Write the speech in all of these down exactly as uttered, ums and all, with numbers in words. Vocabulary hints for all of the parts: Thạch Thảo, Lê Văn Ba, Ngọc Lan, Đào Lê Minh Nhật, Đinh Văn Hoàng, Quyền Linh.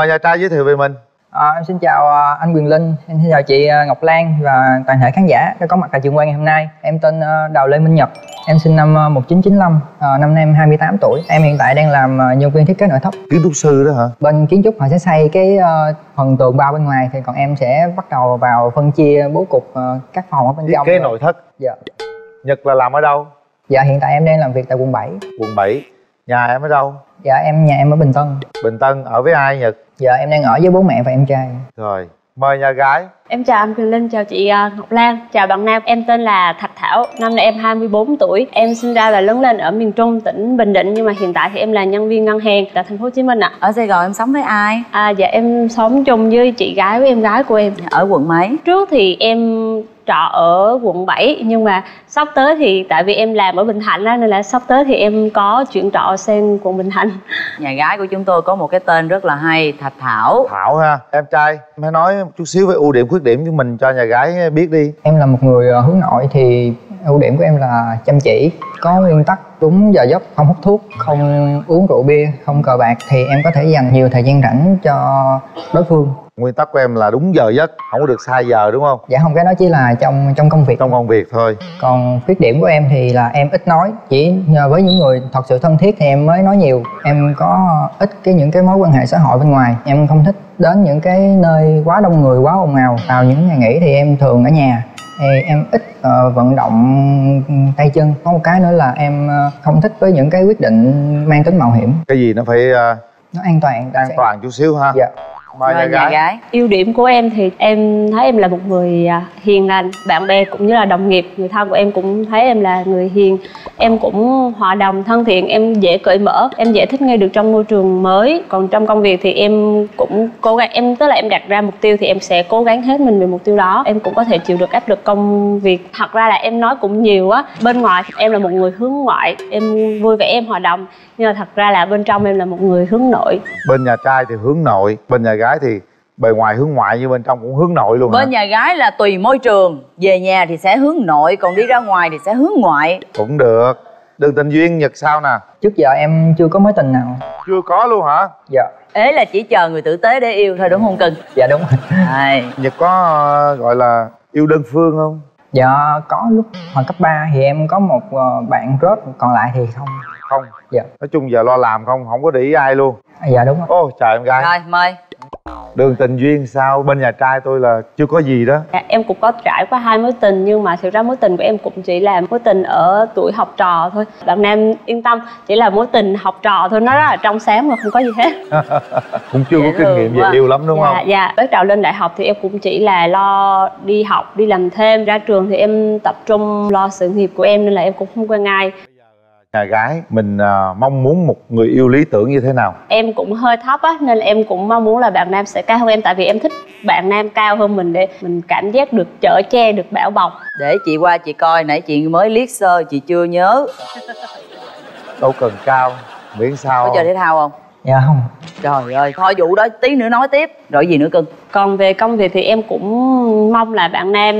mời nhà trai giới thiệu về mình. À, em xin chào anh Quyền Linh, em xin chào chị Ngọc Lan và toàn thể khán giả đã có mặt tại trường quay ngày hôm nay. Em tên Đào Lê Minh Nhật, em sinh năm một nghìn chín trăm chín mươi lăm, năm nay em hai mươi tám tuổi. Em hiện tại đang làm nhân viên thiết kế nội thất. Kiến trúc sư đó hả? Bên kiến trúc họ sẽ xây cái phần tường bao bên ngoài, thì còn em sẽ bắt đầu vào phân chia bố cục các phòng ở bên trong. Thiết kế nội thất? Dạ. Nhật là làm ở đâu? Dạ hiện tại em đang làm việc tại quận bảy. Quận bảy. Nhà em ở đâu? Dạ em nhà em ở Bình Tân. Bình Tân, ở với ai Nhật? Dạ em đang ở với bố mẹ và em trai. Rồi, mời nhà gái. Em chào anh Quyền Linh, chào chị Ngọc Lan, chào bạn nam. Em tên là Thạch Thảo, năm nay em hai mươi bốn tuổi. Em sinh ra và lớn lên ở miền Trung, tỉnh Bình Định. Nhưng mà hiện tại thì em là nhân viên ngân hàng tại thành phố Hồ Chí Minh ạ. Ở Sài Gòn em sống với ai? À, dạ em sống chung với chị gái với em gái của em. Ở quận mấy? Trước thì em trọ ở quận bảy, nhưng mà sắp tới thì tại vì em làm ở Bình Thạnh đó, nên là sắp tới thì em có chuyển trọ sang quận Bình Thạnh. Nhà gái của chúng tôi có một cái tên rất là hay, Thạch Thảo. Thảo ha. Em trai, em hãy nói một chút xíu về ưu điểm khuyết điểm của mình cho nhà gái biết đi. Em là một người hướng nội thì ưu điểm của em là chăm chỉ, có nguyên tắc, đúng giờ giấc, không hút thuốc, không uống rượu bia, không cờ bạc, thì em có thể dành nhiều thời gian rảnh cho đối phương. Nguyên tắc của em là đúng giờ giấc, không có được sai giờ đúng không? Dạ không, cái đó chỉ là trong trong công việc. Trong công việc thôi. Còn khuyết điểm của em thì là em ít nói, chỉ nhờ với những người thật sự thân thiết thì em mới nói nhiều. Em có ít cái những cái mối quan hệ xã hội bên ngoài. Em không thích đến những cái nơi quá đông người, quá ồn ào. Vào những ngày nghỉ thì em thường ở nhà. Em ít uh, vận động tay chân. Có một cái nữa là em uh, không thích với những cái quyết định mang tính mạo hiểm. Cái gì nó phải uh... nó an toàn. An sẽ... toàn chút xíu ha. Dạ. Mời nhà gái. gái Ưu điểm của em thì em thấy em là một người hiền lành. Bạn bè cũng như là đồng nghiệp, người thân của em cũng thấy em là người hiền. Em cũng hòa đồng, thân thiện, em dễ cởi mở. Em dễ thích nghi được trong môi trường mới. Còn trong công việc thì em cũng cố gắng. Em tức là em đặt ra mục tiêu thì em sẽ cố gắng hết mình về mục tiêu đó. Em cũng có thể chịu được áp lực công việc. Thật ra là em nói cũng nhiều á. Bên ngoài em là một người hướng ngoại, em vui vẻ, em hòa đồng. Nhưng mà thật ra là bên trong em là một người hướng nội. Bên nhà trai thì hướng nội, bên nhà gái thì bề ngoài hướng ngoại nhưng bên trong cũng hướng nội luôn. Bên hả? Nhà gái là tùy môi trường, về nhà thì sẽ hướng nội, còn đi ra ngoài thì sẽ hướng ngoại. Cũng được. Đường tình duyên Nhật sao nè? Trước giờ em chưa có mối tình nào. Chưa có luôn hả? Dạ. Ế là chỉ chờ người tử tế để yêu thôi đúng không Cưng? Dạ đúng rồi. À. Nhật có gọi là yêu đơn phương không? Dạ có, lúc hồi cấp ba thì em có một bạn rớt, còn lại thì không. Không? Dạ. Nói chung giờ lo làm không, không có để ý ai luôn. À, dạ đúng rồi. Ô trời em gái. Rồi mời. Đường tình duyên sao? Bên nhà trai tôi là chưa có gì đó. À, em cũng có trải qua hai mối tình, nhưng mà thực ra mối tình của em cũng chỉ là mối tình ở tuổi học trò thôi. Bạn nam yên tâm, chỉ là mối tình học trò thôi, nó rất là trong sáng mà không có gì hết. Cũng chưa Dễ có kinh nghiệm về à. yêu lắm đúng dạ, không? Dạ. Bắt đầu lên đại học thì em cũng chỉ là lo đi học, đi làm thêm. Ra trường thì em tập trung lo sự nghiệp của em nên là em cũng không quen ai. Nhà gái mình uh, mong muốn một người yêu lý tưởng như thế nào? Em cũng hơi thấp á, nên là em cũng mong muốn là bạn nam sẽ cao hơn em. Tại vì em thích bạn nam cao hơn mình để mình cảm giác được chở che, được bảo bọc. Để chị qua chị coi, nãy chị mới liếc sơ, chị chưa nhớ. Đâu cần cao, miễn sao. Có chơi thể thao không? Dạ không. Trời ơi, thôi vụ đó tí nữa nói tiếp. Rồi gì nữa Cưng? Còn về công việc thì em cũng mong là bạn nam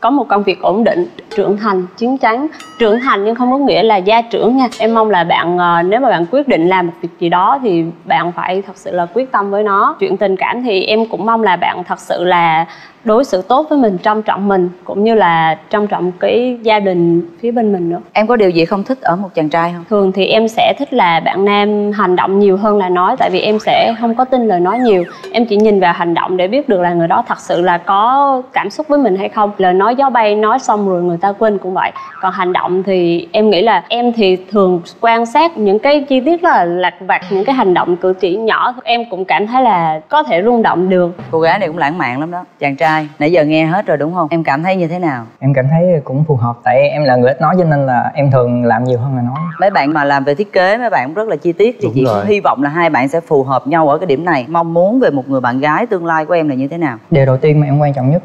có một công việc ổn định, trưởng thành, chín chắn. Trưởng thành nhưng không có nghĩa là gia trưởng nha. Em mong là bạn, nếu mà bạn quyết định làm một việc gì đó thì bạn phải thật sự là quyết tâm với nó. Chuyện tình cảm thì em cũng mong là bạn thật sự là đối xử tốt với mình, trân trọng mình, cũng như là trân trọng cái gia đình phía bên mình nữa. Em có điều gì không thích ở một chàng trai không? Thường thì em sẽ thích là bạn nam hành động nhiều hơn là nói. Tại vì em sẽ không có tin lời nói nhiều. Em chỉ nhìn vào hành động để biết được là người đó thật sự là có cảm xúc với mình hay không. Lời nói gió bay, nói xong rồi người ta quên cũng vậy. Còn hành động thì em nghĩ là em thì thường quan sát những cái chi tiết rất là lặt vặt, những cái hành động cử chỉ nhỏ. Em cũng cảm thấy là có thể rung động được. Cô gái này cũng lãng mạn lắm đó. Chàng trai nãy giờ nghe hết rồi đúng không? Em cảm thấy như thế nào? Em cảm thấy cũng phù hợp. Tại em là người ít nói cho nên là em thường làm nhiều hơn là nói. Mấy bạn mà làm về thiết kế, mấy bạn cũng rất là chi tiết. Thì chị hy vọng là hai bạn sẽ phù hợp nhau ở cái điểm này. Mong muốn về một người bạn gái tương lai của em là như thế nào? Điều đầu tiên mà em quan trọng nhất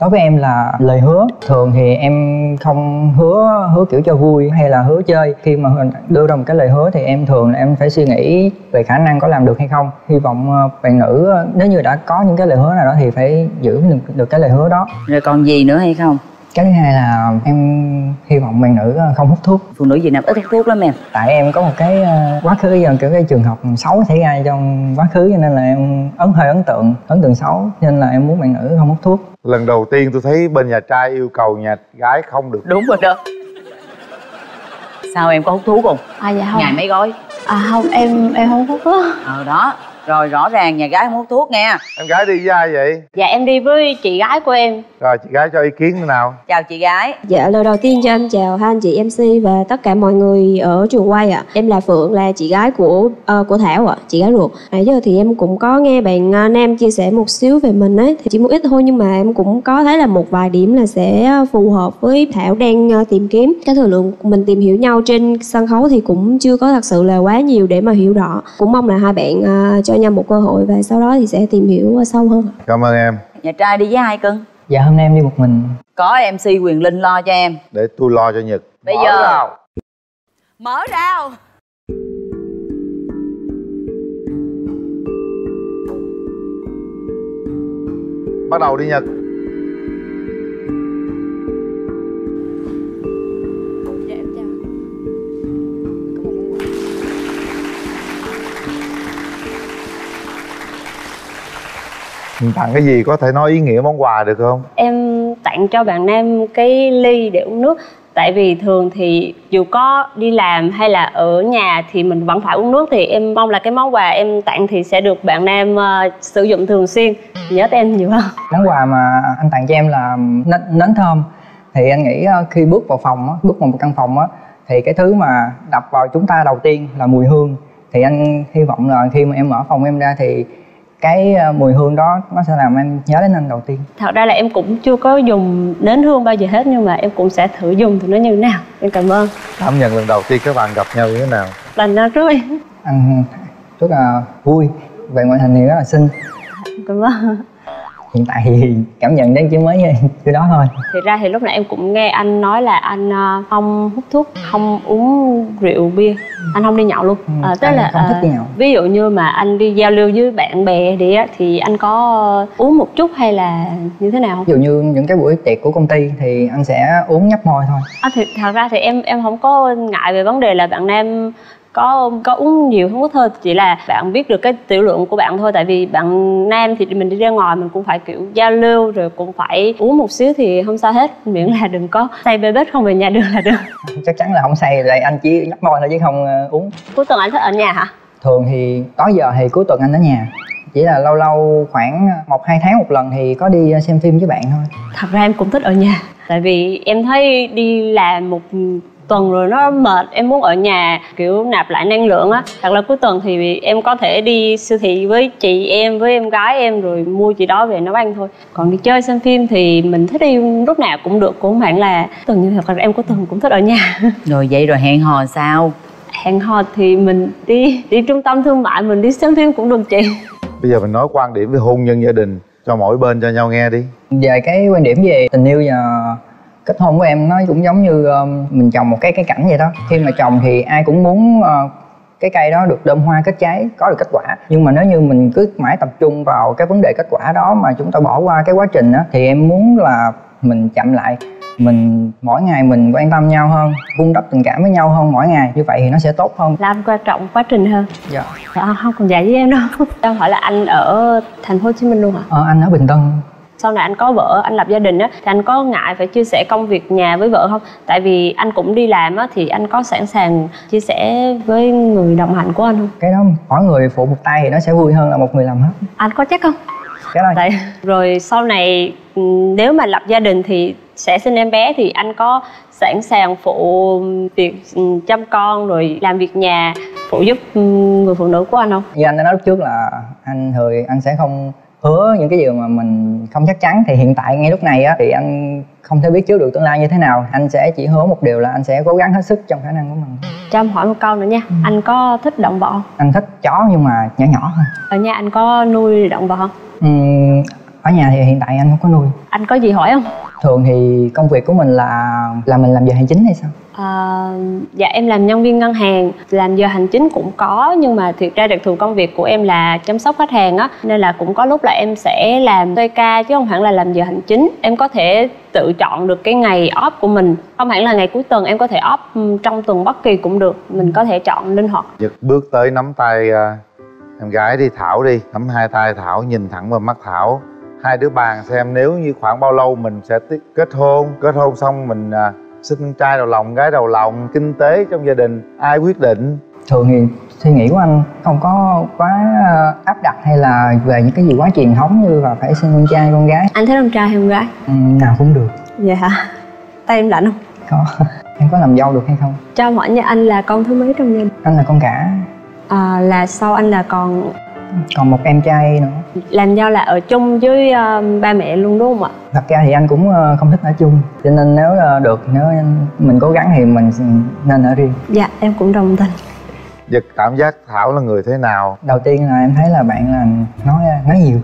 đối với em là lời hứa. Thường thì em không hứa hứa kiểu cho vui hay là hứa chơi. Khi mà đưa ra một cái lời hứa thì em thường là em phải suy nghĩ về khả năng có làm được hay không. Hy vọng bạn nữ nếu như đã có những cái lời hứa nào đó thì phải giữ được, được cái lời hứa đó. Rồi còn gì nữa hay không? Cái thứ hai là em hy vọng bạn nữ không hút thuốc. Phụ nữ Việt Nam ít hút thuốc lắm em. Tại em có một cái quá khứ giờ kiểu cái trường học xấu xảy ra trong quá khứ, cho nên là em ấn hơi ấn tượng ấn tượng xấu, cho nên là em muốn bạn nữ không hút thuốc. Lần đầu tiên tôi thấy bên nhà trai yêu cầu nhà gái không được. Đúng rồi đó. Sao em có hút thuốc không? À dạ không. Ngày mấy gói? À không, em em không hút thuốc. Ờ đó. Rồi rõ ràng nhà gái không hút thuốc nha. Em gái đi với ai vậy? Dạ em đi với chị gái của em. Rồi chị gái cho ý kiến thế nào? Chào chị gái. Dạ lời đầu tiên cho em chào hai anh chị em xê và tất cả mọi người ở trường quay ạ. À. Em là Phượng, là chị gái của uh, của Thảo ạ, à, chị gái ruột. Nãy giờ thì em cũng có nghe bạn uh, Nam chia sẻ một xíu về mình ấy, thì chỉ một ít thôi nhưng mà em cũng có thấy là một vài điểm là sẽ phù hợp với Thảo đang uh, tìm kiếm. Cái thời lượng mình tìm hiểu nhau trên sân khấu thì cũng chưa có thật sự là quá nhiều để mà hiểu rõ. Cũng mong là hai bạn uh, cho nhau một cơ hội và sau đó thì sẽ tìm hiểu sâu hơn. Cảm ơn em. Nhà trai đi với ai cưng? Dạ hôm nay em đi một mình. Có em xê Quyền Linh lo cho em. Để tôi lo cho Nhật. Bây giờ rào. Mở rào. Bắt đầu đi Nhật. Mình tặng cái gì, có thể nói ý nghĩa món quà được không? Em tặng cho bạn Nam cái ly để uống nước. Tại vì thường thì dù có đi làm hay là ở nhà thì mình vẫn phải uống nước. Thì em mong là cái món quà em tặng thì sẽ được bạn Nam uh, sử dụng thường xuyên. Nhớ tới em nhiều hơn. Món quà mà anh tặng cho em là nến, nến thơm. Thì anh nghĩ khi bước vào phòng, bước vào một căn phòng thì cái thứ mà đập vào chúng ta đầu tiên là mùi hương. Thì anh hy vọng là khi mà em mở phòng em ra thì cái mùi hương đó nó sẽ làm em nhớ đến anh đầu tiên. Thật ra là em cũng chưa có dùng nến hương bao giờ hết, nhưng mà em cũng sẽ thử dùng thì nó như thế nào. Em cảm ơn. Cảm nhận lần đầu tiên các bạn gặp nhau như thế nào? Lần đầu trước em anh rất là vui, về ngoại hình thì rất là xinh. Cảm ơn. Hiện tại thì cảm nhận đến chỉ mới như đó thôi. Thì ra thì lúc nãy em cũng nghe anh nói là anh không hút thuốc, không uống rượu bia, anh không đi nhậu luôn. Ừ, à, tức là à, ví dụ như mà anh đi giao lưu với bạn bè thì thì anh có uống một chút hay là như thế nào không? Ví dụ như những cái buổi tiệc của công ty thì anh sẽ uống nhấp môi thôi. À, thì, thật ra thì em em không có ngại về vấn đề là bạn Nam có có uống nhiều không có thôi, chỉ là bạn biết được cái tiểu lượng của bạn thôi. Tại vì bạn Nam thì mình đi ra ngoài mình cũng phải kiểu giao lưu rồi cũng phải uống một xíu thì không sao hết, miễn là đừng có say bê bết không về nhà được là được. Chắc chắn là không say rồi, anh chỉ nhấp môi thôi chứ không uống. Cuối tuần anh thích ở nhà hả? Thường thì đó giờ thì cuối tuần anh ở nhà, chỉ là lâu lâu khoảng một hai tháng một lần thì có đi xem phim với bạn thôi. Thật ra em cũng thích ở nhà, tại vì em thấy đi làm một tuần rồi nó mệt, em muốn ở nhà kiểu nạp lại năng lượng á. Thật là cuối tuần thì em có thể đi siêu thị với chị em, với em gái em rồi mua chị đó về nấu ăn thôi. Còn đi chơi xem phim thì mình thích đi lúc nào cũng được, cũng khoảng là tuần như thật là em có tuần cũng thích ở nhà. Rồi vậy rồi hẹn hò sao? Hẹn hò thì mình đi đi trung tâm thương mại, mình đi xem phim cũng được chị. Bây giờ mình nói quan điểm về hôn nhân gia đình cho mỗi bên cho nhau nghe đi. Về cái quan điểm về tình yêu và kết hôn của em nó cũng giống như um, mình trồng một cái cái cảnh vậy đó. Khi mà trồng thì ai cũng muốn uh, cái cây đó được đơm hoa kết trái, có được kết quả. Nhưng mà nếu như mình cứ mãi tập trung vào cái vấn đề kết quả đó mà chúng ta bỏ qua cái quá trình đó, thì em muốn là mình chậm lại, mình mỗi ngày mình quan tâm nhau hơn, vun đắp tình cảm với nhau hơn mỗi ngày, như vậy thì nó sẽ tốt hơn, làm quan trọng quá trình hơn. Dạ. À, không còn dạy với em đâu. Em hỏi là anh ở thành phố Hồ Chí Minh luôn hả? Ờ, anh ở Bình Tân. Sau này anh có vợ, anh lập gia đình á, thì anh có ngại phải chia sẻ công việc nhà với vợ không? Tại vì anh cũng đi làm á, thì anh có sẵn sàng chia sẻ với người đồng hành của anh không? Cái đó mỗi người phụ một tay thì nó sẽ vui hơn là một người làm hết. Anh có chắc không? Chắc rồi. Tại... Rồi sau này nếu mà lập gia đình thì sẽ sinh em bé thì anh có sẵn sàng phụ việc chăm con rồi làm việc nhà, phụ giúp người phụ nữ của anh không? Như anh đã nói lúc trước là anh Hười anh sẽ không hứa những cái điều mà mình không chắc chắn. Thì hiện tại ngay lúc này á, thì anh không thể biết trước được tương lai như thế nào. Anh sẽ chỉ hứa một điều là anh sẽ cố gắng hết sức trong khả năng của mình. Cho em hỏi một câu nữa nha. Ừ. Anh có thích động vật không? Anh thích chó nhưng mà nhỏ nhỏ thôi. Ở nhà anh có nuôi động vật không? Ừ, Ở nhà thì hiện tại anh không có nuôi. Anh có gì hỏi không? Thường thì công việc của mình là là mình làm giờ hành chính hay sao? À, dạ em làm nhân viên ngân hàng, làm giờ hành chính cũng có, nhưng mà thiệt ra đặc thù công việc của em là chăm sóc khách hàng á, nên là cũng có lúc là em sẽ làm tê ca chứ không hẳn là làm giờ hành chính. Em có thể tự chọn được cái ngày off của mình, không hẳn là ngày cuối tuần, em có thể off trong tuần bất kỳ cũng được, mình có thể chọn linh hoạt. Giật bước tới nắm tay em gái đi, Thảo đi, nắm hai tay Thảo, nhìn thẳng vào mắt Thảo. Hai đứa bàn xem nếu như khoảng bao lâu mình sẽ kết hôn, kết hôn xong mình sinh trai đầu lòng, gái đầu lòng, kinh tế trong gia đình ai quyết định? Thường thì suy nghĩ của anh không có quá áp đặt hay là về những cái gì quá truyền thống như là phải sinh con trai con gái. Anh thích con trai hay con gái? Ừ, nào cũng được. Vậy hả? Tay em lạnh không? Có. Em có làm dâu được hay không? Cho hỏi nhà anh là con thứ mấy trong gia đình? Anh là con cả. À, là sau anh là còn... còn một em trai nữa. Làm dâu là ở chung với uh, ba mẹ luôn đúng không ạ? Thật ra thì anh cũng uh, không thích ở chung, cho nên nếu uh, được, nếu mình cố gắng thì mình nên ở riêng. Dạ em cũng đồng tình. Giật cảm giác Thảo là người thế nào? Đầu tiên là em thấy là bạn là nói nói nhiều.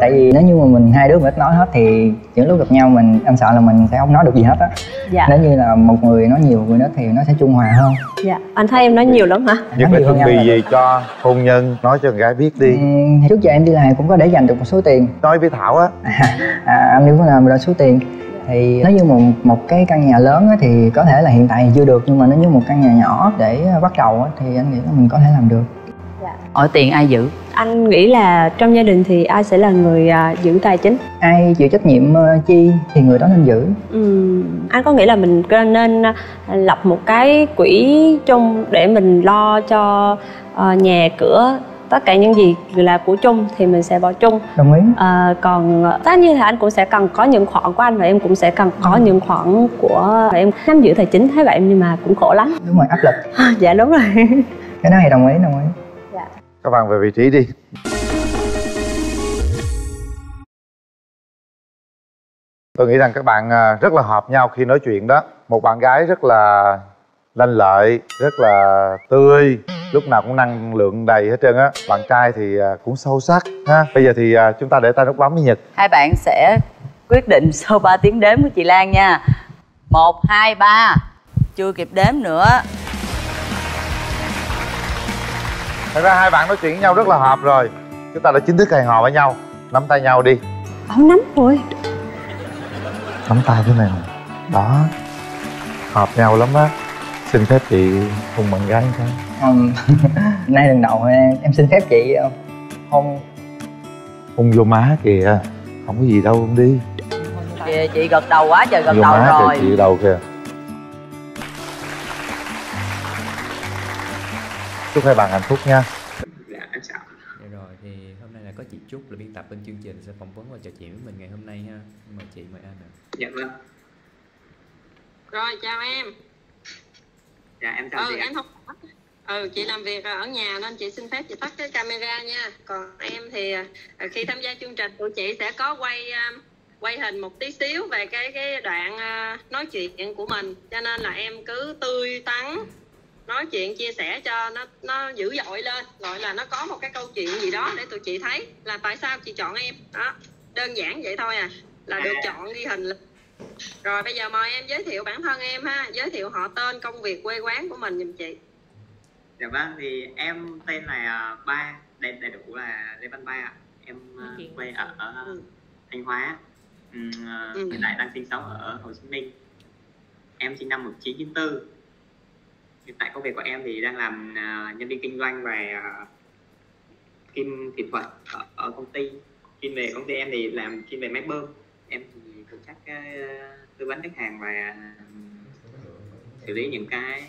Tại vì nếu như mà mình hai đứa mà ít nói hết thì những lúc gặp nhau mình em sợ là mình sẽ không nói được gì hết á. Dạ. Nếu như là một người nói nhiều người đó thì nó sẽ trung hòa hơn. Dạ. Anh thấy em nói nhiều lắm hả? Những cái chuẩn bị gì cho hôn nhân nói cho con gái biết đi. Ừ, trước giờ em đi làm cũng có để dành được một số tiền. Nói với Thảo á. À, à, anh đi có làm được số tiền. Thì nếu như một, một cái căn nhà lớn á, thì có thể là hiện tại thì chưa được, nhưng mà nếu như một căn nhà nhỏ để bắt đầu á, thì anh nghĩ là mình có thể làm được. Dạ. Ở tiền ai giữ? Anh nghĩ là trong gia đình thì ai sẽ là người uh, giữ tài chính? Ai chịu trách nhiệm uh, chi thì người đó nên giữ. Ừ. Anh có nghĩ là mình nên uh, lập một cái quỹ chung để mình lo cho uh, nhà cửa, tất cả những gì là của chung thì mình sẽ bỏ chung. Đồng ý. À, còn tất nhiên là anh cũng sẽ cần có những khoản của anh và em cũng sẽ cần có ừ. những khoản của em. Nắm giữ tài chính thấy vậy nhưng mà cũng khổ lắm. Đúng rồi, áp lực. À, dạ đúng rồi. Cái đó thì đồng ý, đồng ý. Dạ. Các bạn về vị trí đi. Tôi nghĩ rằng các bạn rất là hợp nhau khi nói chuyện đó. Một bạn gái rất là lanh lợi, rất là tươi, lúc nào cũng năng lượng đầy hết trơn á. Bạn trai thì cũng sâu sắc ha. Bây giờ thì chúng ta để tay nút bấm với Nhật. Hai bạn sẽ quyết định sau ba tiếng đếm của chị Lan nha. Một, hai, ba. Chưa kịp đếm nữa. Thật ra hai bạn nói chuyện với nhau rất là hợp rồi. Chúng ta đã chính thức hẹn hò với nhau. Nắm tay nhau đi. Không nắm rồi. Nắm tay thế này đó. Hợp nhau lắm á. Xin phép chị hôn bạn gái không? Không. Nay lần đầu em, em xin phép chị không? Hôn. Hôn vô má kìa. Không có gì đâu, không đi kìa. Chị gật đầu quá trời, gật vô đầu má rồi kìa, chị đầu kìa. Chúc hai bạn hạnh phúc nha. Dạ, anh chào. Dạ rồi, thì hôm nay là có chị Trúc là biên tập bên chương trình sẽ phỏng vấn và trò chuyện với mình ngày hôm nay ha. Mời chị, mời anh ạ. Dạ vâng. Rồi, chào em. Dạ, em chào chị. Ừ, em không... ừ, chị làm việc ở nhà nên chị xin phép chị tắt cái camera nha. Còn em thì khi tham gia chương trình của chị sẽ có quay quay hình một tí xíu về cái cái đoạn nói chuyện của mình. Cho nên là em cứ tươi tắn, nói chuyện chia sẻ cho nó nó dữ dội lên, gọi là nó có một cái câu chuyện gì đó để tụi chị thấy là tại sao chị chọn em đó, đơn giản vậy thôi à, là được chọn ghi hình. Rồi bây giờ mời em giới thiệu bản thân em ha, giới thiệu họ tên, công việc, quê quán của mình giùm chị. Dạ vâng, thì em tên là Ba, đầy, đầy đủ là Lê Văn Ba ạ. Em uh, quê ở uh, Thanh Hóa, um, uh, ừ. hiện tại đang sinh sống ở Hồ Chí Minh. Em sinh năm một nghìn chín trăm chín mươi tư. Hiện tại công việc của em thì đang làm uh, nhân viên kinh doanh và uh, kim kỹ thuật ở, ở công ty. Chuyên về công ty em thì làm chuyên về máy bơm. Em thì phụ trách uh, tư vấn khách hàng và uh, xử lý những cái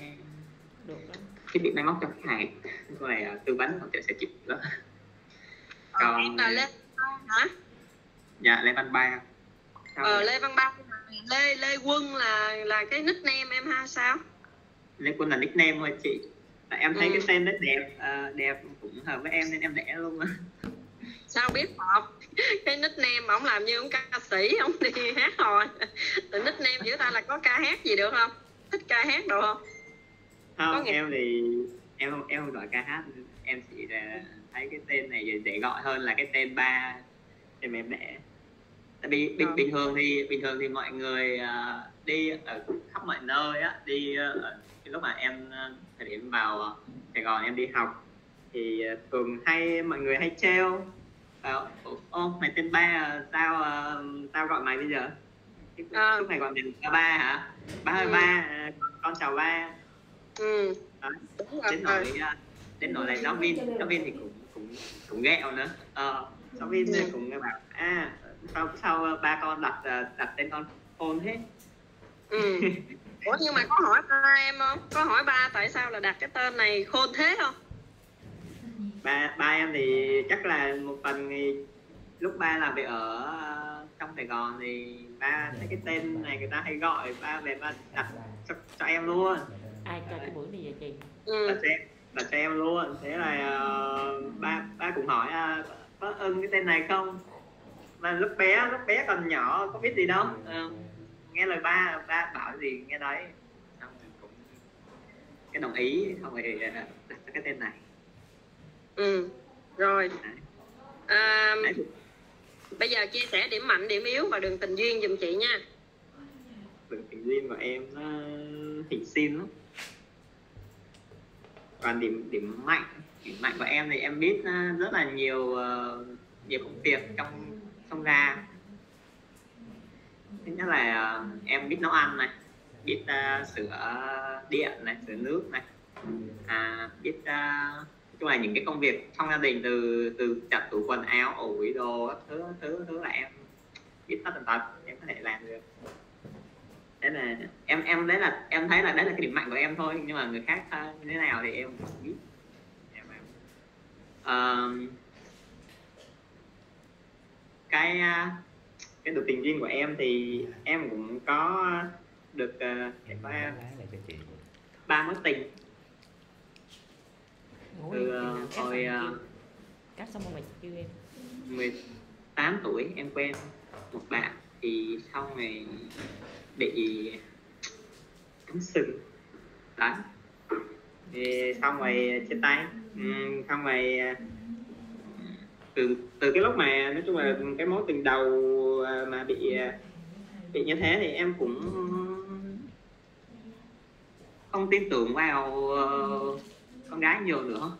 thiết bị máy móc cho khách hàng. Cô này uh, tư vấn hoặc sẽ chịu đó. Còn em là Lê hả? Dạ Lê Văn Ba. Ờ Lê Văn Ba. Lê Lê Quân là là cái nickname em ha sao? Lê Quân là nickname thôi chị. Tại em thấy ừ. cái tên rất đẹp, uh, đẹp cũng hợp với em nên em đẻ luôn á. Sao biết một cái nickname mà ông làm như ông ca sĩ, ông đi hát hồi. Từ nickname giữa ta là có ca hát gì được không? Thích ca hát được không? Không, có em thì em không, em không gọi ca hát. Em chỉ là thấy cái tên này dễ gọi hơn là cái tên Ba để mẹ đẻ. Tại vì bình, bình thường thì bình thường thì mọi người đi ở khắp mọi nơi á, đi ở lúc mà em thời điểm vào Sài Gòn em đi học thì thường hay mọi người hay trêu: ô mày tên Ba sao, tao gọi mày bây giờ lúc này gọi mình là Ba hả? Ba ơi, ừ. Ba, con chào Ba. Ừ. Đấy. Đến nỗi đến nỗi này giáo viên giáo viên thì cũng cũng cũng ghẹo nữa. Ờ, giáo viên ừ. cũng bảo à sao sao ba con đặt đặt tên con Phôn hết. Ừ. Ủa nhưng mà có hỏi ba em không? Có hỏi ba tại sao là đặt cái tên này khôn thế không? Ba ba em thì chắc là một phần thì lúc ba làm việc ở trong Sài Gòn thì ba thấy cái tên này người ta hay gọi, ba về ba đặt cho, cho em luôn. Ai cho cái buổi này vậy chị? Ừ. Đặt cho em, đặt cho em luôn. Thế là uh, ba ba cũng hỏi uh, có ưng cái tên này không? Mà lúc bé lúc bé còn nhỏ có biết gì đâu. Uh, nghe lời ba ba bảo gì nghe đấy. Xong cũng cái đồng ý không phải đặt cho cái tên này. Ừ. Rồi. À, bây giờ chia sẻ điểm mạnh, điểm yếu và đường tình duyên giùm chị nha. Đường tình duyên của em nó hình xin lắm. Còn điểm điểm mạnh, điểm mạnh của em thì em biết rất là nhiều nhiều công việc trong trong gia. Thứ nhất là em biết nấu ăn này, biết uh, sửa điện này, sửa nước này, à, biết uh, chung là những cái công việc trong gia đình, từ từ chặt tủ quần áo, ủi đồ các thứ thứ thứ là em biết tất tần tật em có thể làm được. Đấy là em em đấy là em thấy là đấy là cái điểm mạnh của em thôi, nhưng mà người khác như thế nào thì em không biết. Em, em. Uh, cái cái được tình duyên của em thì em cũng có được uh, ba ba mối tình. Từ uh, hồi uh, mười tám tuổi em quen một bạn thì sau này bị cắm sừng đấy, thì xong rồi chia tay. uhm, xong rồi từ từ cái lúc mà nói chung là cái mối tình đầu mà bị bị như thế thì em cũng không tin tưởng vào uh, con gái nhiều nữa,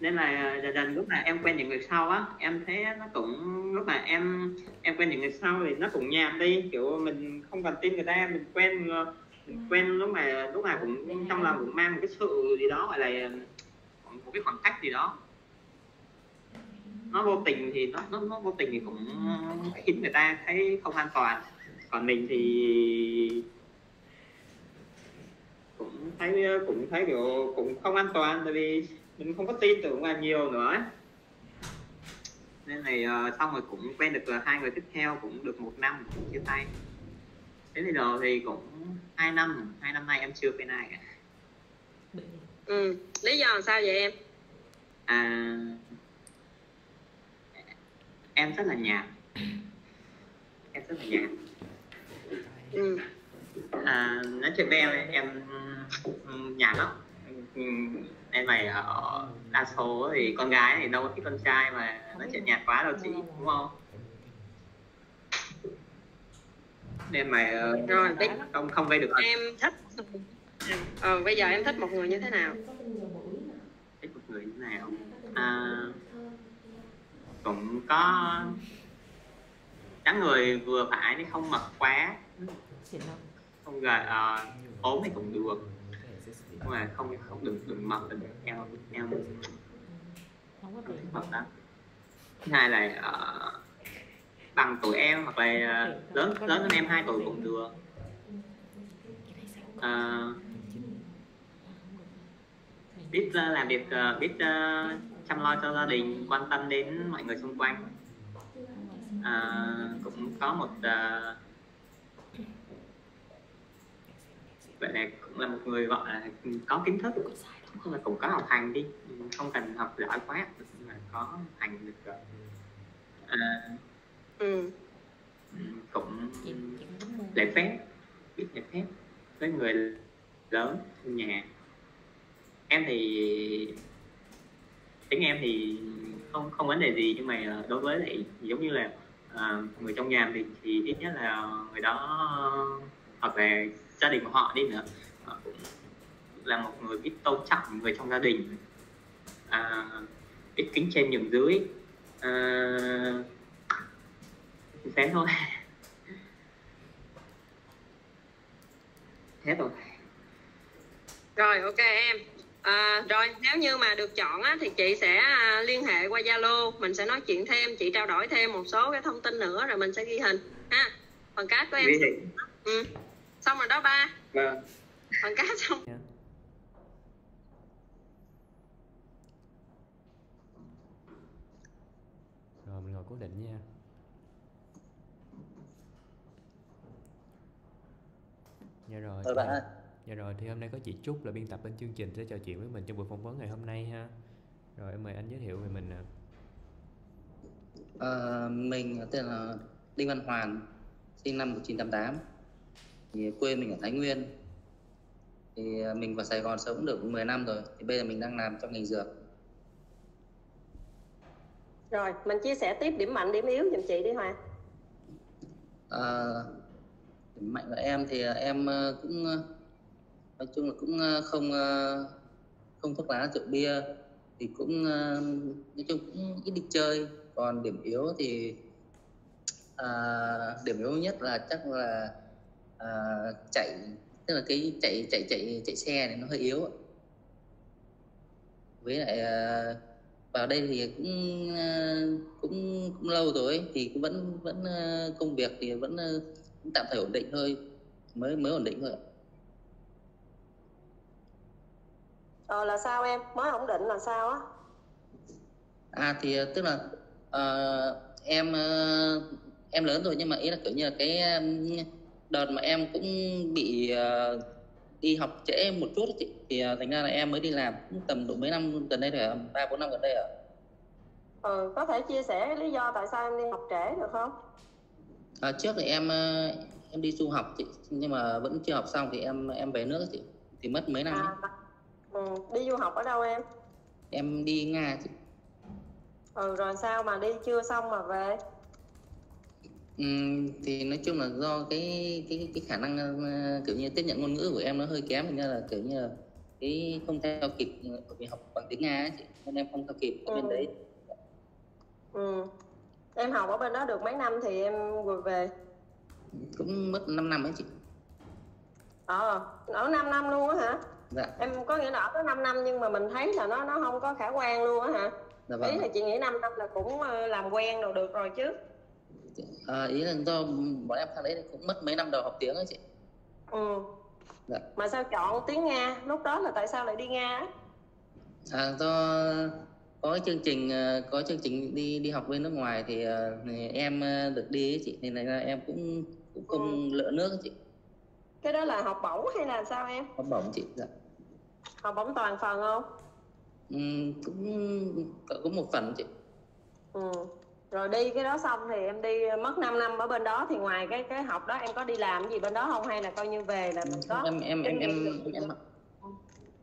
nên là dần dần lúc mà em quen những người sau á, em thấy nó cũng lúc mà em em quen những người sau thì nó cũng nhạt đi, kiểu mình không cần tin người ta, mình quen mình quen lúc mà lúc nào cũng trong lòng cũng mang một cái sự gì đó, gọi là một cái khoảng cách gì đó, nó vô tình thì nó nó, nó vô tình thì cũng khiến người ta thấy không an toàn, còn mình thì cũng thấy cũng thấy kiểu cũng không an toàn, tại vì mình không có tin tưởng là nhiều nữa, nên này uh, xong rồi cũng quen được là hai người tiếp theo, cũng được một năm cũng chia tay. Đến bây giờ thì cũng hai năm hai năm nay em chưa quen ai cả. Ừ. Lý do làm sao vậy em? À, em rất là nhạt em rất là nhạt ừ. À, nói chuyện với em em nhạt lắm. Em này ở đa số thì con gái thì đâu có thích con trai mà nói chuyện nhạt quá đâu chị, đúng không? Nên mày rồi, không không vây được em thích. Ờ, bây giờ em thích một người như thế nào? Thích một người như thế nào? À, cũng có dáng người vừa phải, thì không mập quá, không gầy, à, ốm thì cũng được, nhưng mà không không đừng đừng mập được, em em không có mập lắm. Thứ hai là uh, bằng tuổi em hoặc là uh, lớn lớn hơn em hai tuổi cũng được. Uh, biết uh, làm việc, uh, biết uh, chăm lo cho gia đình, quan tâm đến mọi người xung quanh. Uh, cũng có một uh, vậy là cũng là một người gọi là có kiến thức, cũng là cũng có học hành đi, không cần học giỏi quá nhưng mà có học hành được rồi. À, ừ. Cũng lễ phép, biết lễ phép với người lớn trong nhà. Em thì tính em thì không không vấn đề gì, nhưng mà đối với lại giống như là à, người trong nhà mình thì ít nhất là người đó hoặc là gia đình của họ đi nữa cũng là một người biết tôn trọng người trong gia đình, à, biết kính trên nhường dưới, à, thế thôi. Thế rồi. Rồi, ok em. À, rồi nếu như mà được chọn á, thì chị sẽ liên hệ qua Zalo, mình sẽ nói chuyện thêm, chị trao đổi thêm một số cái thông tin nữa rồi mình sẽ ghi hình ha. Phần cáp của em. Ừ. Xong rồi đó ba. Vâng. Phần cáp xong. Rồi mình ngồi cố định nha. Dạ rồi. Rồi bạn ơi. Dạ rồi, thì hôm nay có chị Trúc là biên tập bên chương trình sẽ trò chuyện với mình trong buổi phỏng vấn ngày hôm nay ha. Rồi em mời anh giới thiệu về mình nè. À, mình tên là Đinh Văn Hoàng, sinh năm một nghìn chín trăm tám mươi tám, thì quê mình ở Thái Nguyên. Thì mình vào Sài Gòn sống được mười năm rồi, thì bây giờ mình đang làm trong ngành dược. Rồi, mình chia sẻ tiếp điểm mạnh, điểm yếu giùm chị đi Hoàng. À, điểm mạnh của em thì em cũng... nói chung là cũng không không thuốc lá rượu bia, thì cũng nói chung cũng ít đi chơi. Còn điểm yếu thì à, điểm yếu nhất là chắc là à, chạy, tức là cái chạy chạy chạy chạy xe này nó hơi yếu. Với lại vào đây thì cũng cũng cũng lâu rồi thì cũng vẫn vẫn công việc thì vẫn cũng tạm thời ổn định thôi, mới mới ổn định thôi. Ờ là sao em? Mới ổn định là sao á? À thì tức là uh, em uh, em lớn rồi, nhưng mà ý là kiểu như là cái um, đợt mà em cũng bị uh, đi học trễ một chút chị, thì uh, thành ra là em mới đi làm cũng tầm độ mấy năm gần đây rồi, ba bốn năm gần đây ạ. Ừ, có thể chia sẻ lý do tại sao em đi học trễ được không? À, trước thì em uh, em đi du học chị, nhưng mà vẫn chưa học xong thì em em về nước chị, thì mất mấy năm. À. Ừ, đi du học ở đâu em? Em đi Nga chị. Ừ, rồi sao mà đi chưa xong mà về? Ừ, thì nói chung là do cái cái cái khả năng uh, kiểu như tiếp nhận ngôn ngữ của em nó hơi kém, nên là kiểu như là cái không theo kịp, bởi vì học bằng tiếng Nga ấy chị, nên em không theo kịp ở ừ. bên đấy. Ừ. Em học ở bên đó được mấy năm thì em vừa về? Cũng mất năm năm ấy chị. Ờ, ở năm năm luôn á hả? Dạ. Em có nghĩa là có năm năm nhưng mà mình thấy là nó nó không có khả quan luôn á hả? Dạ vâng. Ý là chị nghĩ năm năm là cũng làm quen rồi được rồi chứ? À, ý là do bọn em sang đấy cũng mất mấy năm đầu học tiếng ấy chị. Ừ. Dạ. Mà sao chọn tiếng Nga? Lúc đó là tại sao lại đi Nga á? À, do có chương trình có chương trình đi đi học bên nước ngoài thì, thì em được đi ấy chị, nên là em cũng cũng không ừ. lỡ nước ấy chị. Cái đó là học bổng hay là sao em? Học bổng chị. Dạ. Học bổng toàn phần không? Ừ, cũng cũng một phần chị. Ừ. Rồi đi cái đó xong thì em đi mất năm năm ở bên đó, thì ngoài cái cái học đó em có đi làm gì bên đó không, hay là coi như về là mình có? Em em em em, em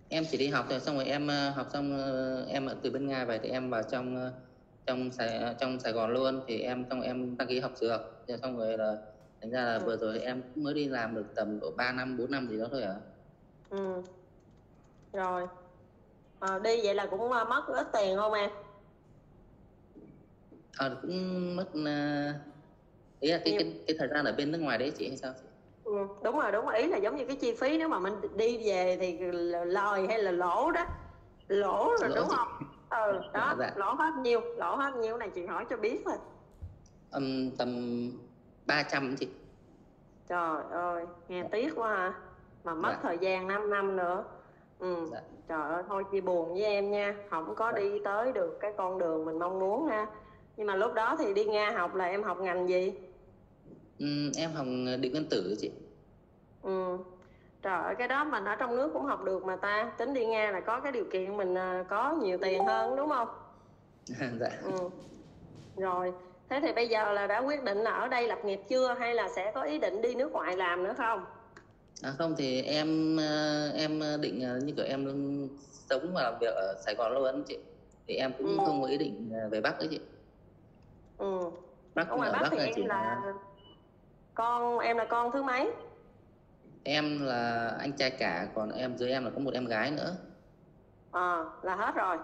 em chỉ đi học rồi, xong rồi em học xong em từ bên Nga về thì em vào trong trong Sài trong Sài Gòn luôn, thì em xong em đăng ký học dược, xong rồi là thành ra là ừ. vừa rồi em cũng mới đi làm được tầm độ ba năm, bốn năm gì đó thôi ạ. À? Ừ. Rồi. À, đi vậy là cũng mất ít tiền không em? Ờ à, cũng mất... Uh... Ý là cái, cái, cái thời gian ở bên nước ngoài đấy chị hay sao? Ừ, đúng rồi, đúng rồi. Ý là giống như cái chi phí nếu mà mình đi về thì lời hay là lỗ đó. Lỗ rồi lỗ đúng chị. Không? Ừ, đó. Dạ. Lỗ hết nhiêu? Lỗ hết nhiêu này chị hỏi cho biết thôi. Um, tầm... ba trăm chị. Trời ơi, nghe tiếc quá hả? Mà mất dạ. thời gian năm năm nữa. Ừ. Dạ. Trời ơi, thôi chị buồn với em nha. Không có dạ. đi tới được cái con đường mình mong muốn ha. Nhưng mà lúc đó thì đi Nga học là em học ngành gì? Ừ, em học điện nguyên tử chị. Ừ. Trời ơi, cái đó mình ở trong nước cũng học được mà ta. Tính đi Nga là có cái điều kiện mình có nhiều tiền hơn đúng không? Dạ. Ừ. Rồi. Thế thì bây giờ là đã quyết định là ở đây lập nghiệp chưa, hay là sẽ có ý định đi nước ngoài làm nữa không? À không, thì em em định như kiểu em luôn sống và làm việc ở Sài Gòn luôn chị. thì em cũng ừ. không có ý định về Bắc nữa chị. Ừ. Bắc ở ngoài Bắc, Bắc thì là em chị là mà... con em là con thứ mấy? Em là anh trai cả, còn em dưới em là có một em gái nữa. Ờ, à, là hết rồi.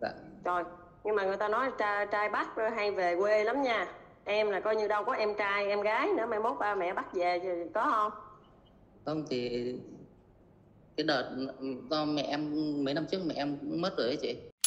Dạ. Rồi, nhưng mà người ta nói trai, trai Bắc hay về quê lắm nha. Em là coi như đâu có em trai, em gái nữa, mai mốt ba mẹ bắt về thì có không? Không thì cái đợt do mẹ em mấy năm trước mẹ em cũng mất rồi ấy chị.